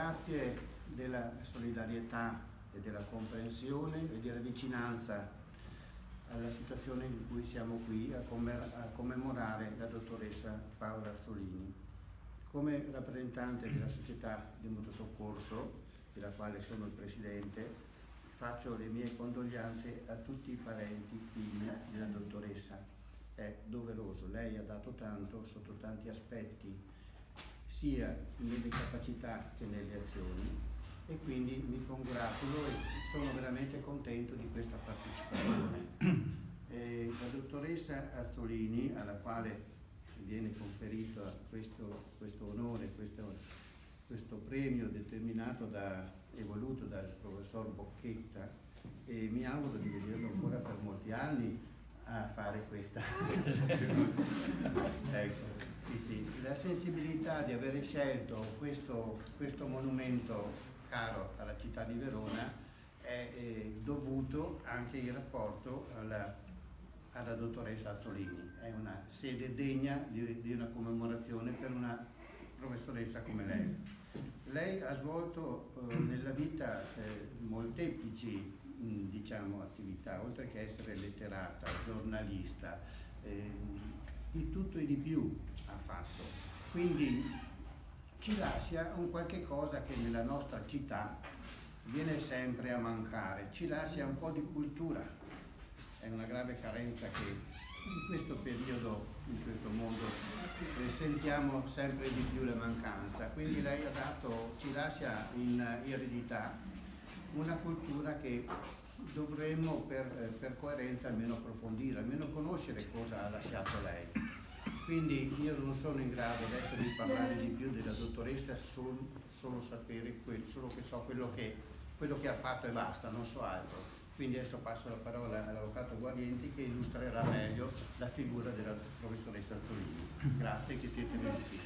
Grazie della solidarietà e della comprensione e della vicinanza alla situazione in cui siamo qui a commemorare la dottoressa Paola Azzolini. Come rappresentante della Società di Mutuo Soccorso, della quale sono il presidente, faccio le mie condoglianze a tutti i parenti, figli della dottoressa. È doveroso, lei ha dato tanto sotto tanti aspetti, sia nelle capacità che nelle azioni, e quindi mi congratulo e sono veramente contento di questa partecipazione. La dottoressa Azzolini, alla quale viene conferito questo onore, questo premio determinato e voluto dal professor Bocchetta, e mi auguro di vederlo ancora per molti anni a fare questa. Ecco. Sì. La sensibilità di avere scelto questo monumento caro alla città di Verona è dovuto anche in rapporto alla dottoressa Azzolini. È una sede degna di una commemorazione per una professoressa come lei. Lei ha svolto nella vita molteplici attività, oltre che essere letterata, giornalista, di tutto e di più ha fatto. Quindi ci lascia un qualche cosa che nella nostra città viene sempre a mancare, ci lascia un po' di cultura. È una grave carenza che in questo periodo, in questo mondo, sentiamo sempre di più la mancanza. Quindi lei ha dato, ci lascia in eredità una cultura che dovremmo per coerenza almeno approfondire, almeno conoscere cosa ha lasciato lei. Quindi io non sono in grado adesso di parlare di più della dottoressa, solo sapere quello che ha fatto e basta, non so altro. Quindi adesso passo la parola all'avvocato Guarienti che illustrerà meglio la figura della professoressa Azzolini. Grazie che siete venuti.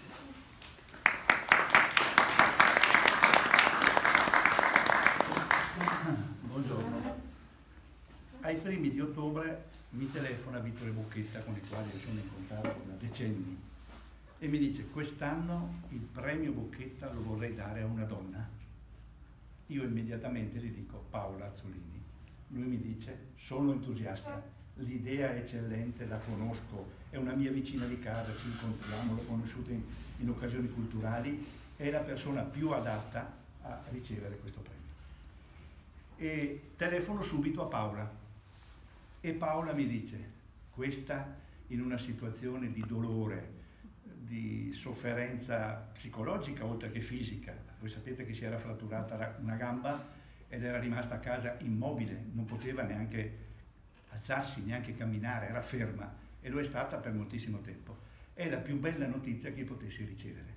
Buongiorno. Ai primi di ottobre mi telefona Vittore Bocchetta, con il quale sono in contatto da decenni, e mi dice: quest'anno il premio Bocchetta lo vorrei dare a una donna. Io immediatamente gli dico Paola Azzolini. Lui mi dice: sono entusiasta, l'idea è eccellente, la conosco, è una mia vicina di casa, ci incontriamo, l'ho conosciuta in occasioni culturali, è la persona più adatta a ricevere questo premio. E telefono subito a Paola. E Paola mi dice: questa, in una situazione di dolore, di sofferenza psicologica oltre che fisica, voi sapete che si era fratturata una gamba ed era rimasta a casa immobile, non poteva neanche alzarsi, neanche camminare, era ferma, e lo è stata per moltissimo tempo. È la più bella notizia che potessi ricevere.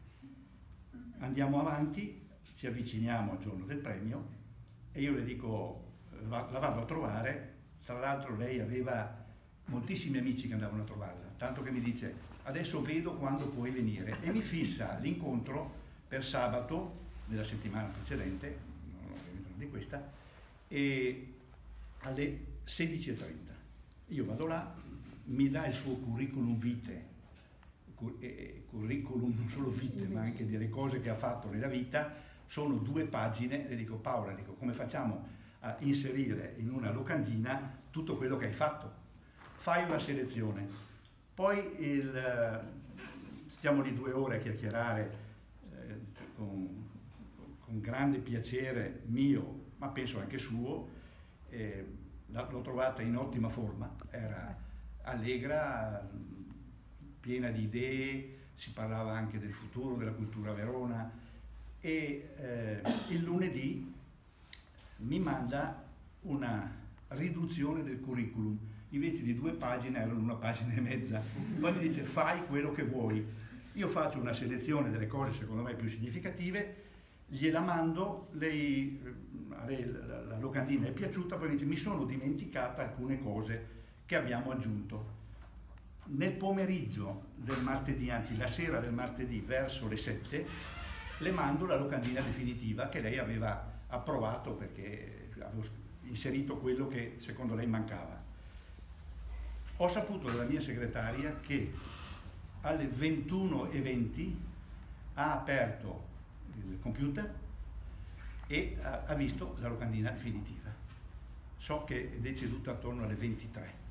Andiamo avanti, ci avviciniamo al giorno del premio e io le dico, la vado a trovare. Tra l'altro lei aveva moltissimi amici che andavano a trovarla, tanto che mi dice: adesso vedo quando puoi venire, e mi fissa l'incontro per sabato della settimana precedente, non di questa, e alle 16:30. Io vado là, mi dà il suo curriculum vitae, curriculum non solo vitae ma anche delle cose che ha fatto nella vita, sono 2 pagine, le dico: Paola, dico, come facciamo a inserire in una locandina tutto quello che hai fatto? Fai una selezione. Poi stiamo lì 2 ore a chiacchierare con grande piacere mio, ma penso anche suo. L'ho trovata in ottima forma, era allegra, piena di idee, si parlava anche del futuro, della cultura a Verona, e il lunedì mi manda una riduzione del curriculum, invece di 2 pagine erano 1 pagina e mezza. Poi mi dice: fai quello che vuoi. Io faccio una selezione delle cose secondo me più significative, gliela mando, la locandina è piaciuta, poi mi dice: mi sono dimenticata alcune cose che abbiamo aggiunto. Nel pomeriggio del martedì, anzi la sera del martedì verso le 7, le mando la locandina definitiva che lei aveva approvato, perché avevo inserito quello che secondo lei mancava. Ho saputo dalla mia segretaria che alle 21:20 ha aperto il computer e ha visto la locandina definitiva. So che è deceduta attorno alle 23.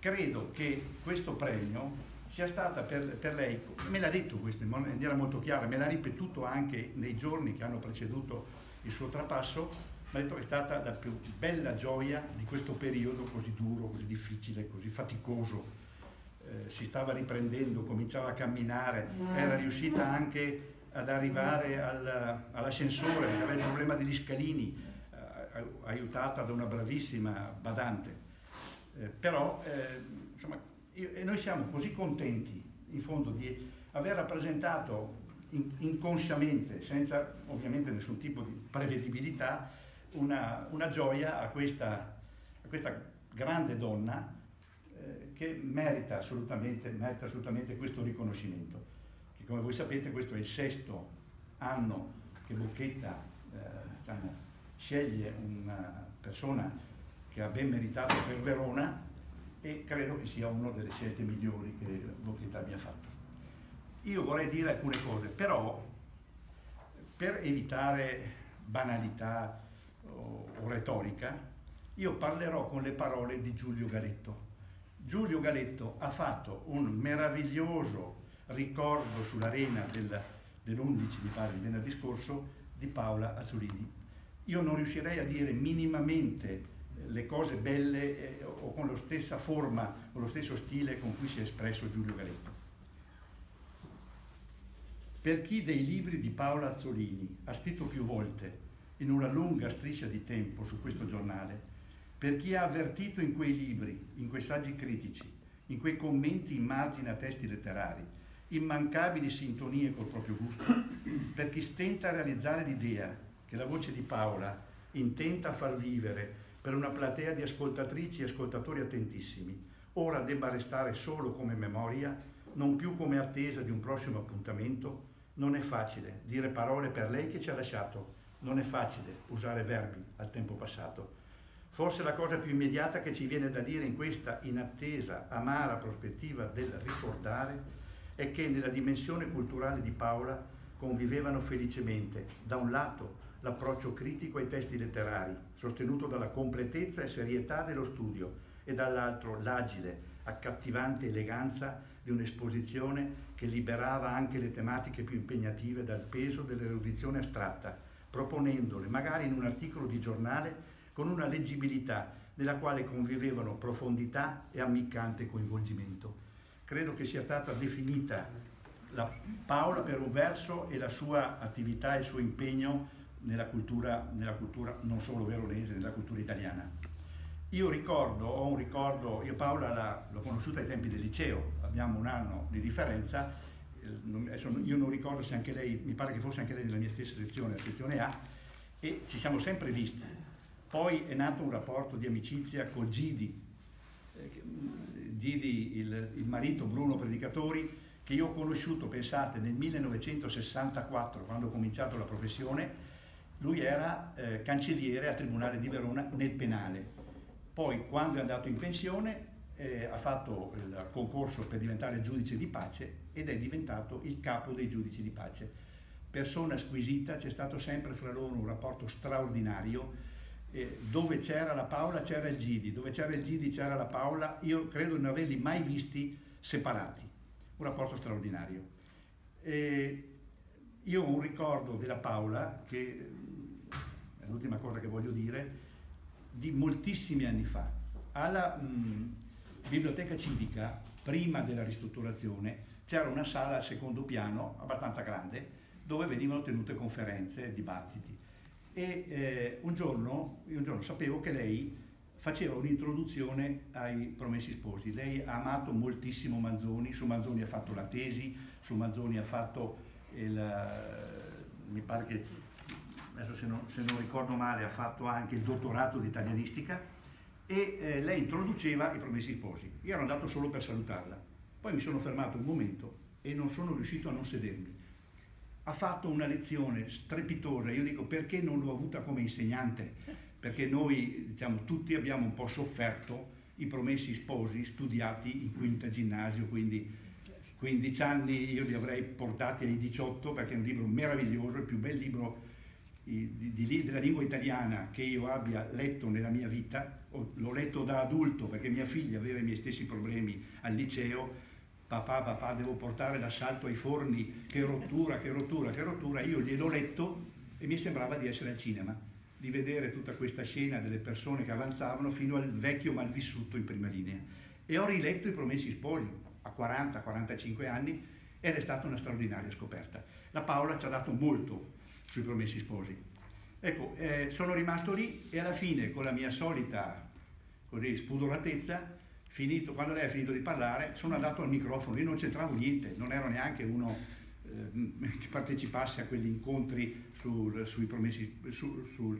Credo che questo premio sia stata per lei, me l'ha detto questo in maniera molto chiara, me l'ha ripetuto anche nei giorni che hanno preceduto il suo trapasso, mi ha detto che è stata la più bella gioia di questo periodo così duro, così difficile, così faticoso. Si stava riprendendo, cominciava a camminare, era riuscita anche ad arrivare all'ascensore, perché aveva il problema degli scalini, aiutata da una bravissima badante. Insomma, e noi siamo così contenti, in fondo, di aver rappresentato inconsciamente, senza ovviamente nessun tipo di prevedibilità, una gioia a questa grande donna che merita assolutamente questo riconoscimento. Che, come voi sapete, questo è il 6° anno che Bocchetta sceglie una persona che ha ben meritato per Verona, e credo che sia una delle scelte migliori che Bocchetta abbia fatto. Io vorrei dire alcune cose, però, per evitare banalità o retorica, io parlerò con le parole di Giulio Galetto. Giulio Galetto ha fatto un meraviglioso ricordo sull'arena dell'11 di Bari, venerdì scorso, di Paola Azzolini. Io non riuscirei a dire minimamente le cose belle o con la stessa forma o lo stesso stile con cui si è espresso Giulio Galetto. Per chi dei libri di Paola Azzolini ha scritto più volte in una lunga striscia di tempo su questo giornale, per chi ha avvertito in quei libri, in quei saggi critici, in quei commenti in margine a testi letterari, immancabili sintonie col proprio gusto, per chi stenta a realizzare l'idea che la voce di Paola intenta a far vivere per una platea di ascoltatrici e ascoltatori attentissimi, ora debba restare solo come memoria, non più come attesa di un prossimo appuntamento, non è facile dire parole per lei che ci ha lasciato, non è facile usare verbi al tempo passato. Forse la cosa più immediata che ci viene da dire in questa inattesa, amara prospettiva del ricordare è che nella dimensione culturale di Paola convivevano felicemente, da un lato, l'approccio critico ai testi letterari, sostenuto dalla completezza e serietà dello studio, e dall'altro l'agile, accattivante eleganza di un'esposizione che liberava anche le tematiche più impegnative dal peso dell'erudizione astratta, proponendole magari in un articolo di giornale con una leggibilità nella quale convivevano profondità e ammiccante coinvolgimento. Credo che sia stata definita la Paola per un verso e la sua attività e il suo impegno nella cultura non solo veronese, nella cultura italiana. Io ricordo, io Paola l'ho conosciuta ai tempi del liceo, abbiamo un anno di differenza, io non ricordo se anche lei, mi pare che fosse anche lei nella mia stessa sezione, la sezione A, e ci siamo sempre visti. Poi è nato un rapporto di amicizia con Gidi, il marito Bruno Predicatori, che io ho conosciuto, pensate, nel 1964, quando ho cominciato la professione. Lui era cancelliere al Tribunale di Verona nel penale. Poi, quando è andato in pensione, ha fatto il concorso per diventare giudice di pace ed è diventato il capo dei giudici di pace. Persona squisita, c'è stato sempre fra loro un rapporto straordinario. Dove c'era la Paola c'era il Gidi, dove c'era il Gidi c'era la Paola. Io credo di non averli mai visti separati. Un rapporto straordinario. Io ho un ricordo della Paola, che è l'ultima cosa che voglio dire, di moltissimi anni fa. Alla biblioteca civica, prima della ristrutturazione, c'era una sala al secondo piano, abbastanza grande, dove venivano tenute conferenze, dibattiti. E un giorno sapevo che lei faceva un'introduzione ai Promessi Sposi. Lei ha amato moltissimo Manzoni, su Manzoni ha fatto la tesi, su Manzoni ha fatto... mi pare che, adesso se non ricordo male, ha fatto anche il dottorato di italianistica, e lei introduceva i Promessi Sposi. Io ero andato solo per salutarla, poi mi sono fermato un momento e non sono riuscito a non sedermi. Ha fatto una lezione strepitosa. Io dico, perché non l'ho avuta come insegnante? Perché noi, diciamo, tutti abbiamo un po' sofferto i Promessi Sposi studiati in quinta ginnasio, quindi 15 anni io li avrei portati ai 18, perché è un libro meraviglioso, il più bel libro della lingua italiana che io abbia letto nella mia vita. L'ho letto da adulto perché mia figlia aveva i miei stessi problemi al liceo. Papà, devo portare l'assalto ai forni, che rottura. Io gliel'ho letto e mi sembrava di essere al cinema, di vedere tutta questa scena delle persone che avanzavano fino al vecchio malvissuto in prima linea. E ho riletto I Promessi Sposi a 40-45 anni ed è stata una straordinaria scoperta. La Paola ci ha dato molto sui Promessi Sposi. Ecco, sono rimasto lì e alla fine, con la mia solita così spudoratezza, finito, quando lei ha finito di parlare, sono andato al microfono. Io non c'entravo niente, non ero neanche uno che partecipasse a quegli incontri su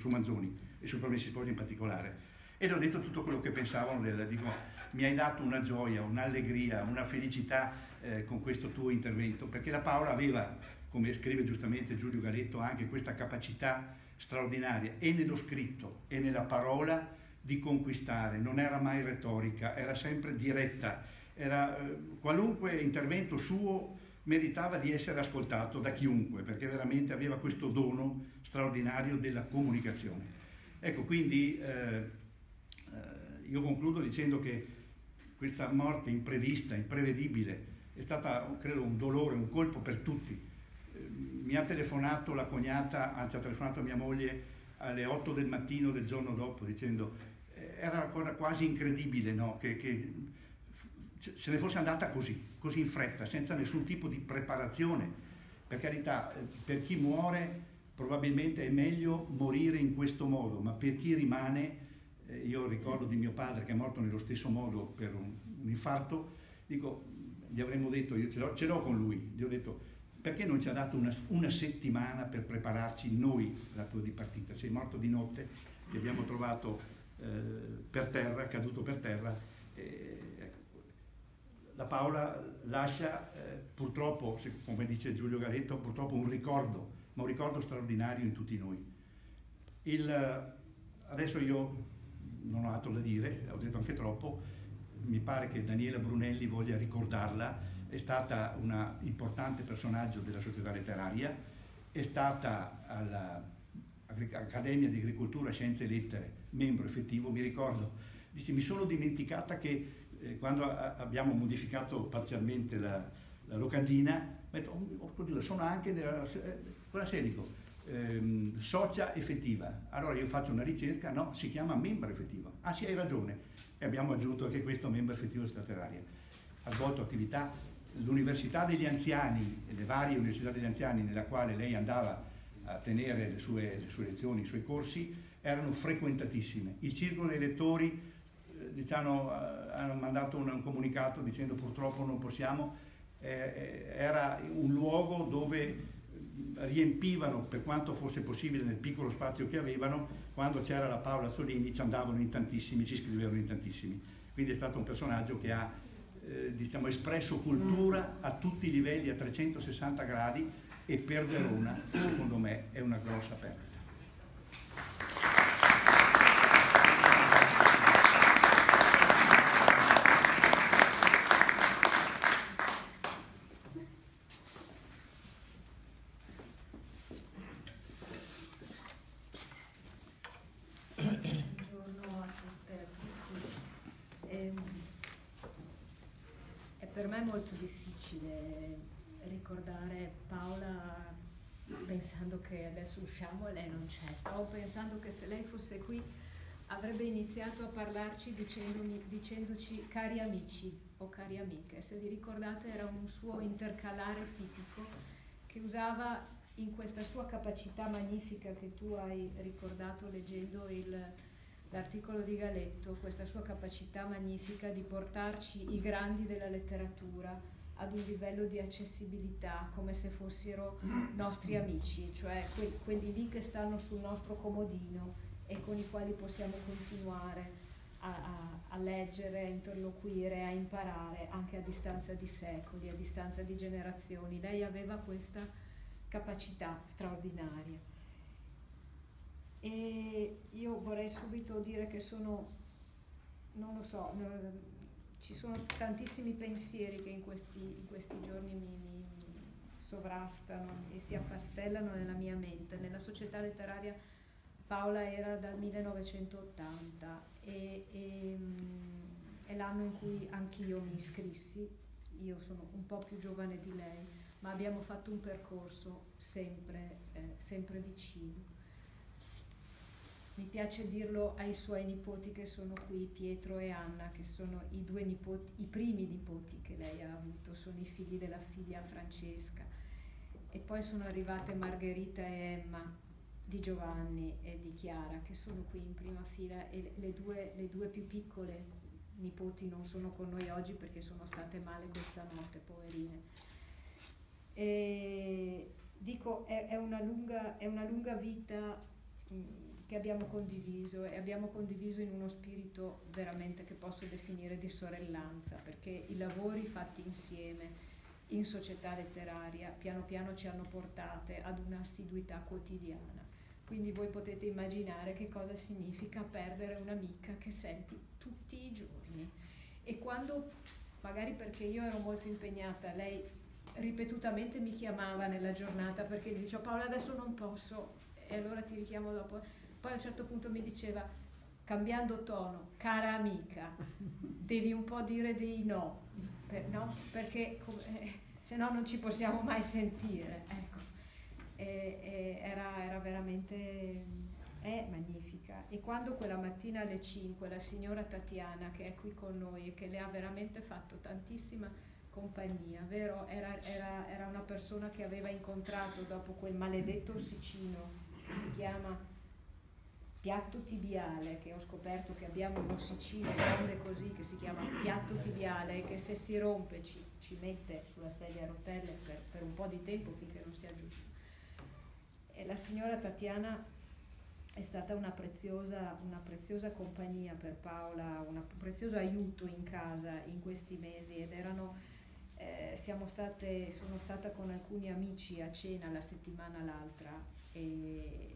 Manzoni e sui Promessi Sposi in particolare. Ed ho detto tutto quello che pensavo, dico, mi hai dato una gioia, un'allegria, una felicità con questo tuo intervento, perché la Paola aveva, come scrive giustamente Giulio Galetto, anche questa capacità straordinaria, e nello scritto e nella parola, di conquistare. Non era mai retorica, era sempre diretta, qualunque intervento suo meritava di essere ascoltato da chiunque, perché veramente aveva questo dono straordinario della comunicazione. Ecco, quindi io concludo dicendo che questa morte imprevista, imprevedibile, è stata, credo, un dolore, un colpo per tutti. Mi ha telefonato la cognata, anzi ha telefonato mia moglie alle 8 del mattino del giorno dopo, dicendo era una cosa quasi incredibile, no? che se ne fosse andata così in fretta, senza nessun tipo di preparazione. Per carità, per chi muore probabilmente è meglio morire in questo modo, ma per chi rimane, io ricordo di mio padre che è morto nello stesso modo per un infarto, dico, gli avremmo detto, io ce l'ho con lui, gli ho detto: perché non ci ha dato una settimana per prepararci noi la tua dipartita? Sei morto di notte, ti abbiamo trovato per terra, caduto per terra. Ecco. La Paola lascia, purtroppo, come dice Giulio Galetto, purtroppo un ricordo, ma un ricordo straordinario in tutti noi. Adesso io non ho altro da dire, ho detto anche troppo, mi pare che Daniela Brunelli voglia ricordarla. È stata un importante personaggio della Società Letteraria, è stata all'Accademia di Agricoltura, Scienze e Lettere, membro effettivo. Mi ricordo, dice, mi sono dimenticata che quando abbiamo modificato parzialmente la locandina, sono anche quella sede, dico, socia effettiva. Allora io faccio una ricerca, no, si chiama membro effettivo. Ah sì, hai ragione. E abbiamo aggiunto anche questo, membro effettivo della Società Letteraria. Ha svolto attività. L'Università degli Anziani, le varie Università degli Anziani nella quale lei andava a tenere le sue lezioni, i suoi corsi, erano frequentatissime. Il Circolo dei Lettori, diciamo, hanno mandato un comunicato dicendo purtroppo non possiamo, era un luogo dove riempivano, per quanto fosse possibile nel piccolo spazio che avevano, quando c'era la Paola Azzolini ci andavano in tantissimi, ci scrivevano in tantissimi. Quindi è stato un personaggio che ha, diciamo, espresso cultura a tutti i livelli, a 360 gradi, e per Verona, secondo me, è una grossa perdita. Ricordare Paola pensando che adesso usciamo e lei non c'è. Stavo pensando che se lei fosse qui avrebbe iniziato a parlarci dicendoci cari amici o cari amiche. Se vi ricordate, era un suo intercalare tipico che usava in questa sua capacità magnifica che tu hai ricordato leggendo l'articolo di Galetto, questa sua capacità magnifica di portarci i grandi della letteratura ad un livello di accessibilità, come se fossero nostri amici, cioè quelli lì che stanno sul nostro comodino e con i quali possiamo continuare a leggere, a interloquire, a imparare, anche a distanza di secoli, a distanza di generazioni. Lei aveva questa capacità straordinaria. E io vorrei subito dire che sono, non lo so, ci sono tantissimi pensieri che in questi giorni mi sovrastano e si affastellano nella mia mente. Nella Società Letteraria Paola era dal 1980 è l'anno in cui anch'io mi iscrissi. Io sono un po' più giovane di lei, ma abbiamo fatto un percorso sempre vicino. Mi piace dirlo ai suoi nipoti che sono qui, Pietro e Anna, che sono i primi nipoti che lei ha avuto, sono i figli della figlia Francesca. E poi sono arrivate Margherita e Emma, di Giovanni e di Chiara, che sono qui in prima fila, e le due più piccole nipoti non sono con noi oggi perché sono state male questa notte, poverine. E dico, è una lunga vita che abbiamo condiviso, e abbiamo condiviso in uno spirito veramente che posso definire di sorellanza, perché i lavori fatti insieme in Società Letteraria piano piano ci hanno portate ad un'assiduità quotidiana. Quindi voi potete immaginare che cosa significa perdere un'amica che senti tutti i giorni, e quando, magari perché io ero molto impegnata, lei ripetutamente mi chiamava nella giornata perché mi diceva: Paola, adesso non posso, e allora ti richiamo dopo. Poi a un certo punto mi diceva, cambiando tono: cara amica, devi un po' dire dei no, perché se no non ci possiamo mai sentire, ecco. Era veramente, è magnifica. E quando quella mattina alle 5 la signora Tatiana, che è qui con noi e che le ha veramente fatto tantissima compagnia, vero? Era una persona che aveva incontrato dopo quel maledetto ossicino, che si chiama piatto tibiale, che ho scoperto che abbiamo un ossicino grande così che si chiama piatto tibiale, che se si rompe ci mette sulla sedia a rotelle per un po' di tempo finché non si aggiusta. E la signora Tatiana è stata una preziosa compagnia per Paola, un prezioso aiuto in casa in questi mesi, ed sono stata con alcuni amici a cena la settimana l'altra, e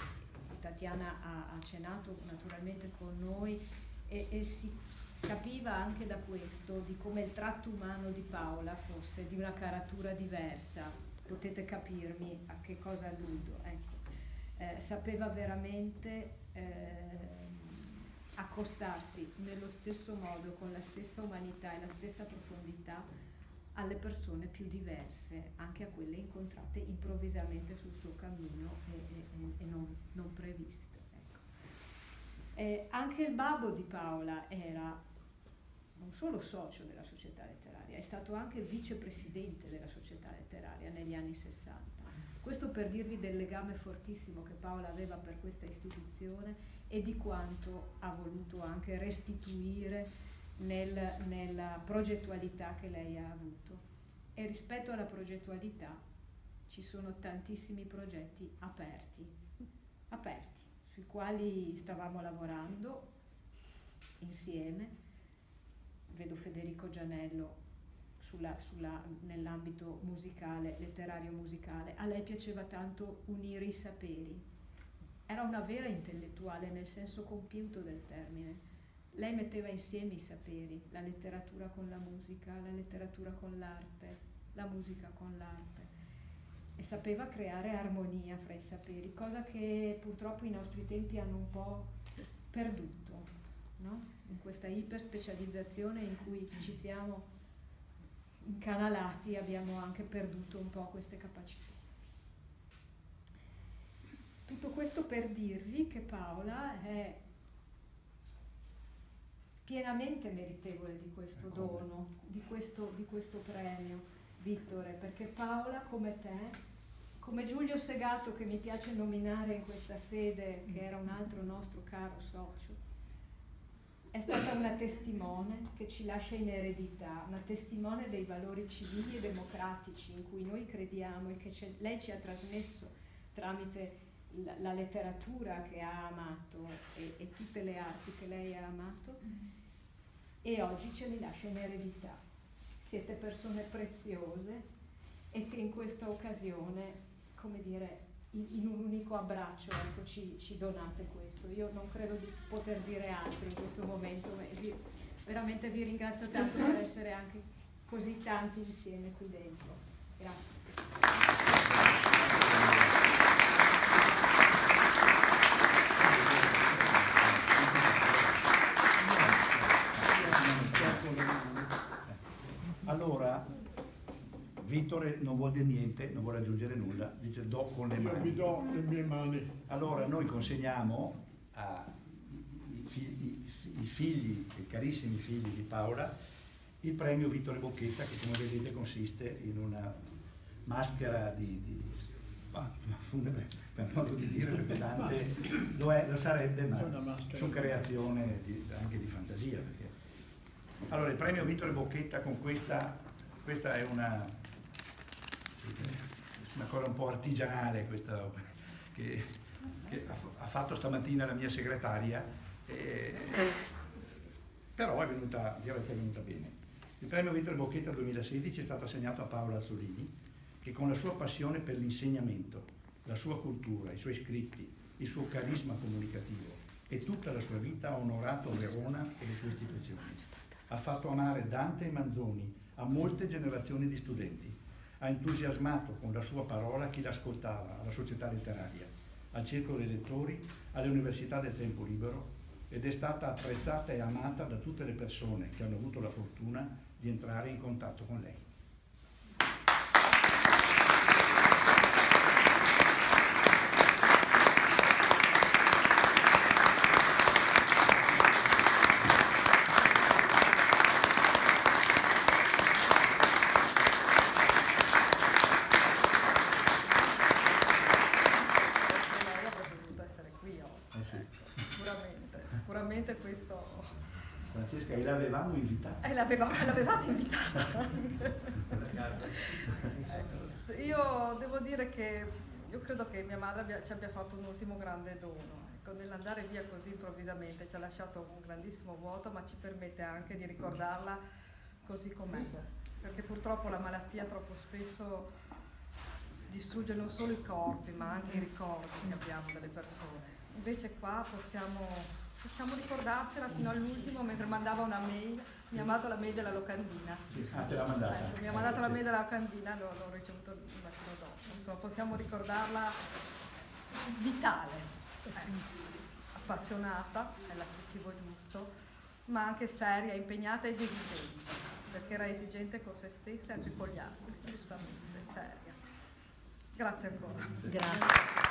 Tatiana ha cenato naturalmente con noi, e si capiva anche da questo di come il tratto umano di Paola fosse di una caratura diversa. Potete capirmi a che cosa alludo, ecco. Sapeva veramente accostarsi nello stesso modo, con la stessa umanità e la stessa profondità, alle persone più diverse, anche a quelle incontrate improvvisamente sul suo cammino e non previste, ecco. Anche il babbo di Paola era non solo socio della Società Letteraria, è stato anche vicepresidente della Società Letteraria negli anni 60. Questo per dirvi del legame fortissimo che Paola aveva per questa istituzione e di quanto ha voluto anche restituire nella progettualità che lei ha avuto. E rispetto alla progettualità ci sono tantissimi progetti aperti, sui quali stavamo lavorando insieme. Vedo Federico Gianello nell'ambito musicale, letterario-musicale. A lei piaceva tanto unire i saperi. Era una vera intellettuale nel senso compiuto del termine. Lei metteva insieme i saperi, la letteratura con la musica, la letteratura con l'arte, la musica con l'arte, e sapeva creare armonia fra i saperi, cosa che purtroppo i nostri tempi hanno un po' perduto, no? In questa iperspecializzazione in cui ci siamo incanalati abbiamo anche perduto un po' queste capacità. Tutto questo per dirvi che Paola è pienamente meritevole di questo dono, di questo premio, Vittore, perché Paola, come te, come Giulio Segato, che mi piace nominare in questa sede, che era un altro nostro caro socio, è stata una testimone che ci lascia in eredità, una testimone dei valori civili e democratici in cui noi crediamo e che lei ci ha trasmesso tramite la letteratura che ha amato e tutte le arti che lei ha amato. E oggi ce li lascia in eredità. Siete persone preziose e che in questa occasione, come dire, in un unico abbraccio, ecco, ci donate questo. Io non credo di poter dire altro in questo momento, ma veramente vi ringrazio tanto per essere anche così tanti insieme qui dentro. Grazie. Allora, Vittore non vuol dire niente, non vuole aggiungere nulla, dice do con le mani. Io vi do le mie mani. Allora noi consegniamo ai figli, ai carissimi figli di Paola, il premio Vittore Bocchetta, che come vedete consiste in una maschera per modo di dire, perché Dante lo sarebbe, ma su creazione anche di fantasia. Perché... Allora, il premio Vittore Bocchetta con questa è una cosa un po' artigianale, questa che ha fatto stamattina la mia segretaria, però è venuta bene. Il premio Vittore Bocchetta 2016 è stato assegnato a Paola Azzolini, che con la sua passione per l'insegnamento, la sua cultura, i suoi scritti, il suo carisma comunicativo e tutta la sua vita ha onorato Verona e le sue istituzioni. Ha fatto amare Dante e Manzoni a molte generazioni di studenti, ha entusiasmato con la sua parola chi l'ascoltava, alla Società Letteraria, al Circolo dei Lettori, alle Università del Tempo Libero, ed è stata apprezzata e amata da tutte le persone che hanno avuto la fortuna di entrare in contatto con lei. Francesca, e l'avevamo invitata. L'avevate invitata. Ecco, io devo dire che io credo che mia madre ci abbia fatto un ultimo grande dono. Ecco, nell'andare via così improvvisamente ci ha lasciato un grandissimo vuoto, ma ci permette anche di ricordarla così com'è. Perché purtroppo la malattia troppo spesso distrugge non solo i corpi, ma anche i ricordi che abbiamo delle persone. Invece qua possiamo ricordartela fino all'ultimo, mentre mandava una mail, mi ha mandato la mail della locandina. Ah, te l'ha mandata? Mi ha mandato la mail della locandina, l'ho ricevuto un attimo dopo. Insomma, possiamo ricordarla vitale, appassionata, è l'aggettivo giusto, ma anche seria, impegnata ed esigente, perché era esigente con se stessa e anche con gli altri, giustamente, seria. Grazie ancora. Grazie.